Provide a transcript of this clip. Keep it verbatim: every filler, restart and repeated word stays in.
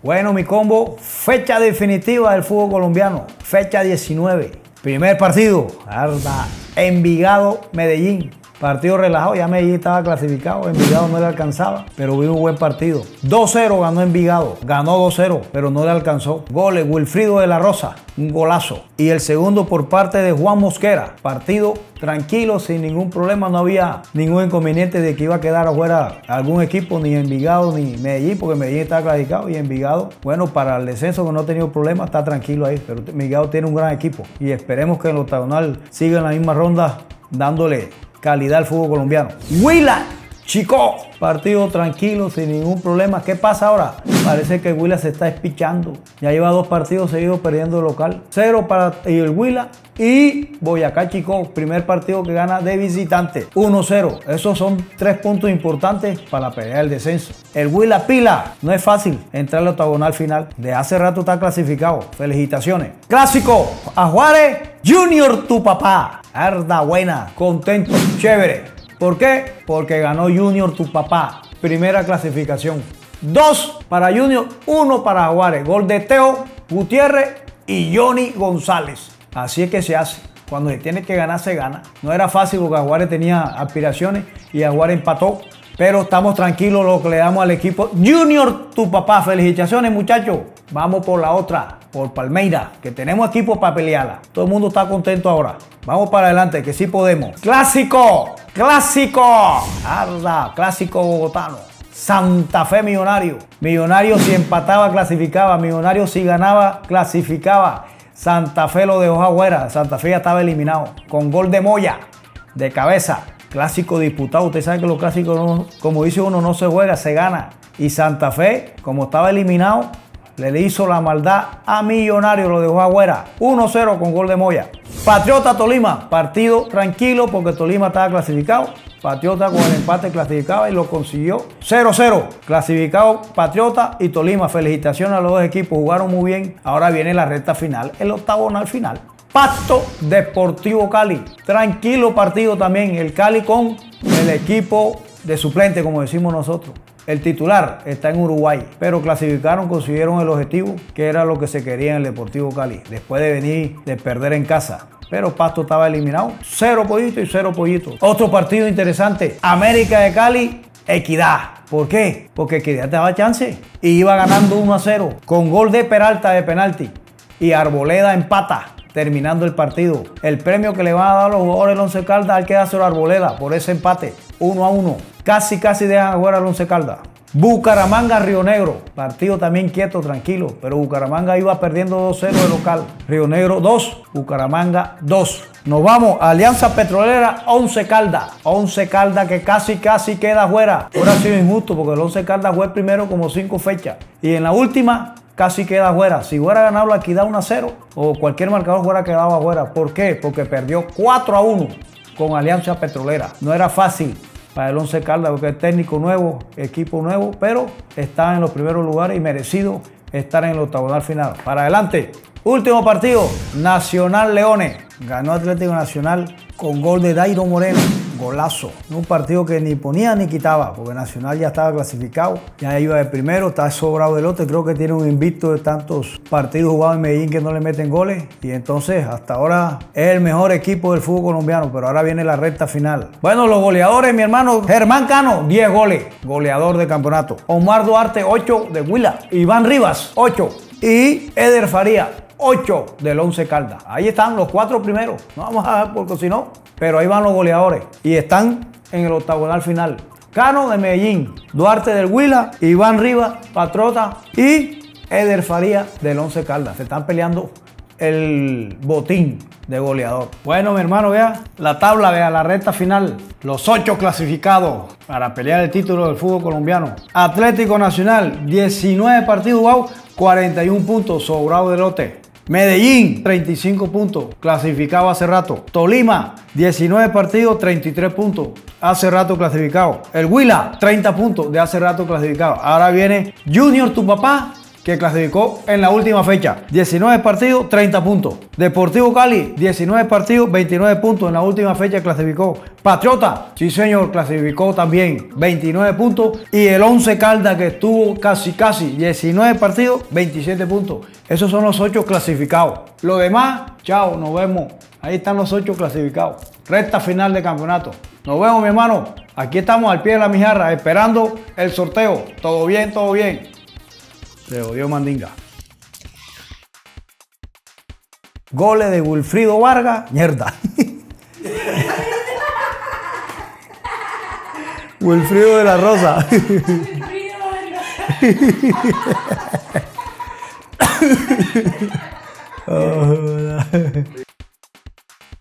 Bueno, mi combo, fecha definitiva del fútbol colombiano, fecha diecinueve. Primer partido, Arda, Envigado, Medellín. Partido relajado, ya Medellín estaba clasificado, Envigado no le alcanzaba, pero hubo un buen partido. dos cero ganó Envigado, ganó dos cero, pero no le alcanzó. Goles, Wilfrido de la Rosa, un golazo. Y el segundo por parte de Juan Mosquera, partido tranquilo, sin ningún problema, no había ningún inconveniente de que iba a quedar afuera algún equipo, ni Envigado ni Medellín, porque Medellín está clasificado y Envigado, bueno, para el descenso que no ha tenido problemas, está tranquilo ahí, pero Envigado tiene un gran equipo y esperemos que el octagonal siga en la misma ronda dándole calidad al fútbol colombiano. Huila, Chico, partido tranquilo, sin ningún problema. ¿Qué pasa ahora? Parece que Huila se está espichando. Ya lleva dos partidos seguidos perdiendo el local. Cero para el Huila y Boyacá Chico, primer partido que gana de visitante. uno cero. Esos son tres puntos importantes para pelear el descenso. El Huila pila. No es fácil entrar al octagonal final. De hace rato está clasificado. Felicitaciones. Clásico, a Juárez, Junior tu papá. Arda buena, contento, chévere. ¿Por qué? Porque ganó Junior tu papá. Primera clasificación. Dos para Junior, uno para Juárez. Gol de Teo Gutiérrez y Johnny González. Así es que se hace. Cuando se tiene que ganar, se gana. No era fácil porque Juárez tenía aspiraciones y Juárez empató. Pero estamos tranquilos lo que le damos al equipo. Junior tu papá. Felicitaciones, muchachos. Vamos por la otra, por Palmeiras, que tenemos equipo para pelearla. Todo el mundo está contento ahora. Vamos para adelante, que sí podemos. Clásico, clásico. Arda, clásico bogotano. Santa Fe Millonario. Millonario si empataba, clasificaba. Millonario si ganaba, clasificaba. Santa Fe lo dejó afuera. Santa Fe ya estaba eliminado. Con gol de Moya, de cabeza. Clásico disputado. Usted sabe que los clásicos, no, como dice uno, no se juega, se gana. Y Santa Fe, como estaba eliminado, le hizo la maldad a Millonario, lo dejó afuera. uno cero con gol de Moya. Patriota Tolima, partido tranquilo porque Tolima estaba clasificado. Patriota con el empate clasificaba y lo consiguió. cero cero, clasificado Patriota y Tolima. Felicitaciones a los dos equipos, jugaron muy bien. Ahora viene la recta final, el octagonal final. Pacto Deportivo Cali, tranquilo partido también. El Cali con el equipo de suplente, como decimos nosotros. El titular está en Uruguay, pero clasificaron, consiguieron el objetivo, que era lo que se quería en el Deportivo Cali, después de venir de perder en casa. Pero Pasto estaba eliminado, cero pollito y cero pollito. Otro partido interesante, América de Cali, Equidad. ¿Por qué? Porque Equidad daba chance y iba ganando uno a cero con gol de Peralta de penalti y Arboleda empata. Terminando el partido, el premio que le van a dar los jugadores del Once Caldas hay que dárselo a Arboleda por ese empate, uno a uno. Casi, casi dejan jugar al Once Caldas. Bucaramanga, Río Negro, partido también quieto, tranquilo, pero Bucaramanga iba perdiendo dos cero de local. Río Negro dos, Bucaramanga dos. Nos vamos, Alianza Petrolera, Once Caldas. Once Caldas que casi, casi queda fuera. Ahora ha sido injusto porque el Once Caldas fue primero como cinco fechas y en la última casi queda afuera. Si hubiera ganado la Equidad uno a cero o cualquier marcador hubiera quedado afuera. ¿Por qué? Porque perdió cuatro a uno con Alianza Petrolera. No era fácil para el Once Caldas porque es técnico nuevo, equipo nuevo, pero está en los primeros lugares y merecido estar en el octagonal final. Para adelante. Último partido, Nacional Leones. Ganó Atlético Nacional con gol de Dairo Moreno. Golazo. Un partido que ni ponía ni quitaba, porque Nacional ya estaba clasificado, ya iba de primero, está sobrado del otro. Creo que tiene un invicto de tantos partidos jugados en Medellín que no le meten goles. Y entonces, hasta ahora es el mejor equipo del fútbol colombiano, pero ahora viene la recta final. Bueno, los goleadores, mi hermano, Germán Cano, diez goles, goleador de campeonato. Omar Duarte, ocho de Huila. Iván Rivas, ocho. Y Eder Faría, ocho del Once Caldas. Ahí están los cuatro primeros. No vamos a dejar porque si no, pero ahí van los goleadores y están en el octagonal final. Cano de Medellín, Duarte del Huila, Iván Rivas, Patrota y Eder Faría del Once Caldas. Se están peleando el botín de goleador. Bueno, mi hermano, vea la tabla, vea la recta final. Los ocho clasificados para pelear el título del fútbol colombiano. Atlético Nacional, diecinueve partidos jugados, cuarenta y uno puntos, sobrado de lote. Medellín, treinta y cinco puntos, clasificado hace rato. Tolima, diecinueve partidos, treinta y tres puntos, hace rato clasificado. El Huila, treinta puntos, de hace rato clasificado. Ahora viene Junior tu papá, que clasificó en la última fecha. diecinueve partidos, treinta puntos. Deportivo Cali, diecinueve partidos, veintinueve puntos. En la última fecha clasificó. Patriota, sí señor, clasificó también, veintinueve puntos. Y el Once Caldas, que estuvo casi casi, diecinueve partidos, veintisiete puntos. Esos son los ocho clasificados. Lo demás, chao, nos vemos. Ahí están los ocho clasificados. Recta final de campeonato. Nos vemos, mi hermano. Aquí estamos al pie de la mijarra, esperando el sorteo. Todo bien, todo bien. Se odió mandinga. Goles de Wilfrido Vargas, mierda. Wilfrido de la Rosa. Wilfrido de la Rosa.